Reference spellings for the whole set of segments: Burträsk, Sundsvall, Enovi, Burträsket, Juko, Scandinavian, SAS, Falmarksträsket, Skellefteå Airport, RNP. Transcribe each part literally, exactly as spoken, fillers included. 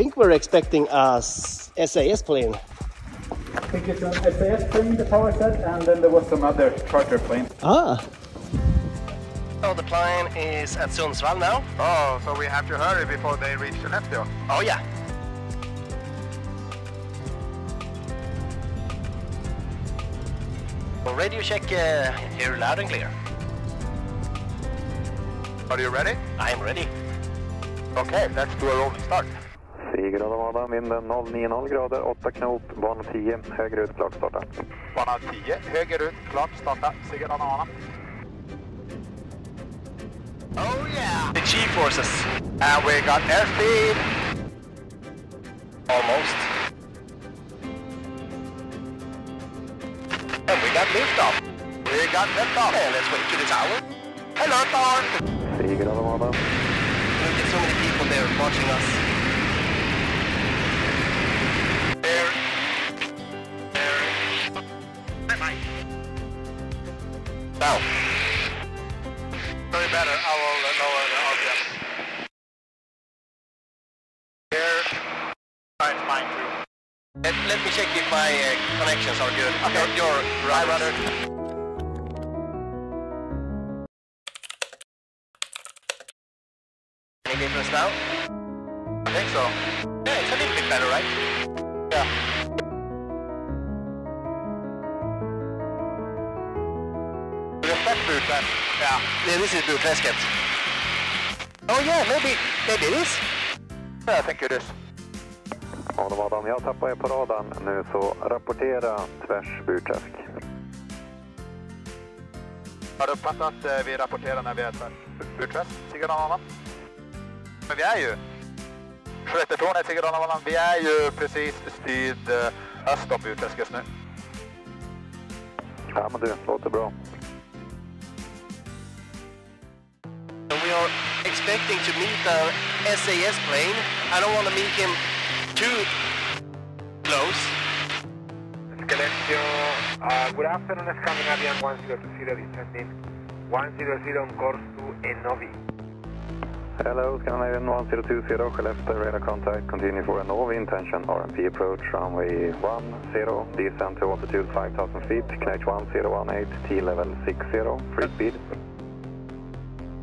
think we're expecting a S A S plane. I think it's an S A S plane, the tower said, and then there was some other charter plane. Ah. So the plane is at Sundsvall now. Oh, so we have to hurry before they reach Skellefteå. Oh yeah. Radio check, uh, here loud and clear. Are you ready? I am ready. Okay, let's do a rolling start. tio grader Adam, vinden noll nio noll grader, åtta knop, bana tio, höger ut, klart starta. Bana tio, höger ut, klart starta, tio grader Adam. Oh yeah! The G-forces. And we got airspeed. Almost. And we got liftoff. We got liftoff. Okay, let's wait to the tower. Hello, Tower! tio grader Adam. Look at so many people there watching us. Now. Very better, I will lower the object. Here, find mine too. Let, let me check if my uh, connections are good. Okay. Your, your right rudder. Any difference now? I think so. Yeah, it's a little bit better, right? Yeah. But, yeah, this is Burträsket. Oh yeah, maybe, maybe it is. Yeah, I think it is. Adam, Adam, jag tappar er på radarn nu, så rapportera tvärs Burträsk. Har du uppfattat att eh, vi rapporterar när vi är tvärs Burträsk, Sigurdanavallan? Men vi är ju, Skellefteåtorn är Sigurdanavallan, vi är ju precis styrd eh, öst om Burträsk just nu. Ja men du, låter bra. We are expecting to meet our S A S plane. I don't want to meet him too close. Skellefteå, uh, good afternoon, Scandinavian one zero two zero descending one zero zero on course to Enovi. Hello, Scandinavian one zero two zero, Skellefteå radar contact, continue for Enovi, intention R N P approach, runway ten, descend to altitude five thousand feet, connect one zero one eight, T-level sixty, free speed.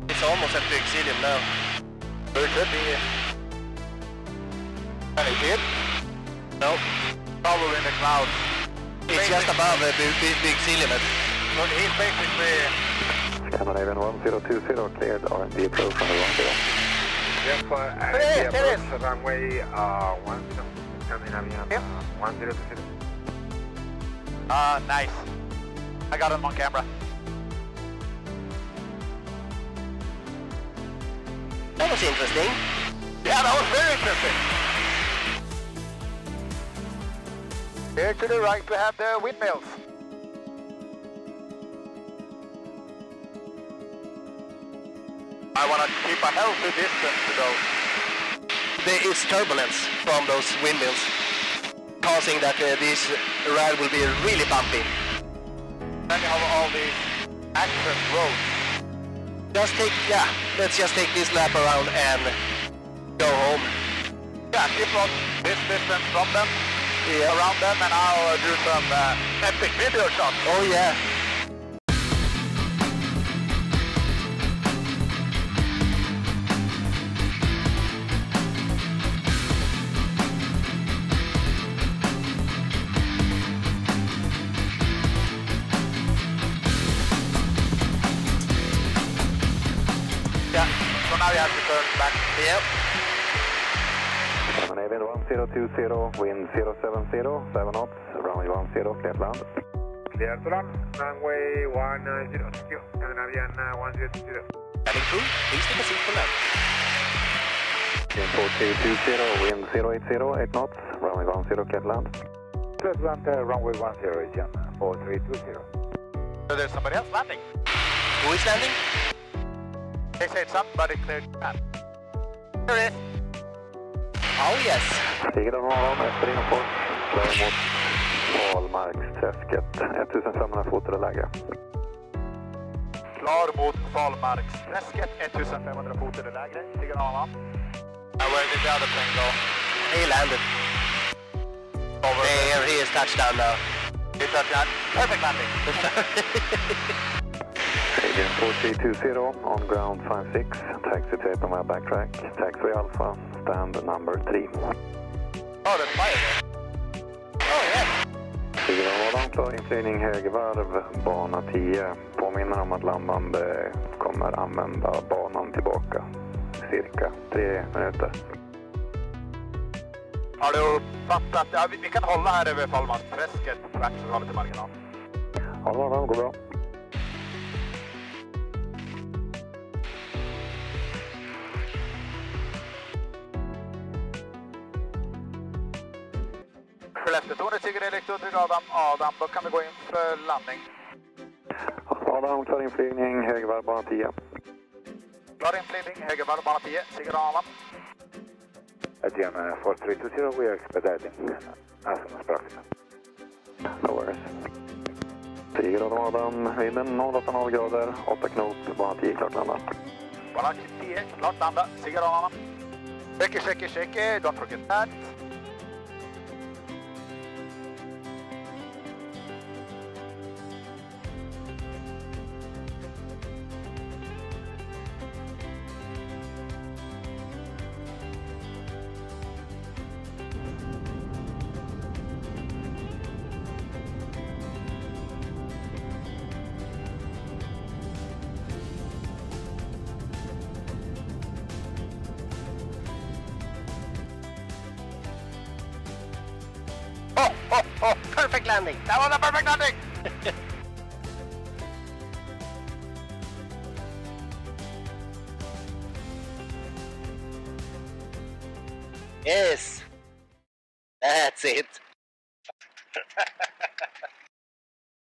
It's almost at the Exilium now. It could be. And it did? No. Power in the cloud. It's basically just above the, the, the Exilium. But he's basically... Scandinavian one zero two zero cleared R and D approach on the one zero. Yes, for R and D approach runway uh, one zero, Scandinavian yep. uh, one zero two zero. Ah, uh, nice. I got him on camera. That was interesting. Yeah, that was very interesting. Here to the right we have the windmills. I want to keep a healthy distance to those. There is turbulence from those windmills, causing that uh, this ride will be really bumpy. And you have all these access roads. Just take, yeah, let's just take this lap around and go home. Yeah, keep on this distance from them, yeah. Around them, and I'll do some uh, epic video shots. Oh yeah. Now we have to turn back. Yep. Scandinavian one zero two zero, wind zero seven zero, seven knots, runway one zero, clear to land. Clear to land, runway one zero two zero, Scandinavian one zero two zero. Cabin crew, please take a seat for land. four two two zero, wind zero eight zero, eight knots, runway one zero, clear to land. Clear to land, uh, runway one zero, Jan, four three two zero. So there's somebody else landing. Who is landing? They said somebody cleared that. There it is. Oh yes. tio grader efter infart. Klar mot Falmarksträsket. femton hundra fotare läge. Klar mot Falmarksträsket. femton hundra fotare läge. tio grader. Where did the other plane go? He landed. Over there, he is touchdown now. He's touchdown. Perfect landing. Agent four three two zero on ground five six. Taxi tape on my backtrack. Taxi Alpha, stand number three. Oh, that's fire. fyra noll klar inflygning högvarv, bana tio. Påminner om att landande kommer använda banan tillbaka. Cirka tre minuter. Har du uppfattat? Ja, vi, vi kan hålla här över Fallmansträsket. Fraktsen har lite marginal. Ja, det går bra. Skellefteå, Sigurd Elektro, till Adam, Adam, då kan vi gå in för landning. Adam, klar inflygning, högervarv, bana tio. Klar inflygning, högervarv, bana tio, Sigurd Adam. Again, uh, four three two zero, we are expediting as soon as practical. No worries. Sigurd Adam, vinden noll komma noll grader, åtta knop, bana tio, klart landa. Bana tio, klart landa, Sigurd Adam. Check, check, check, don't forget that. Oh, oh, oh, perfect landing. That was a perfect landing. Yes, that's it.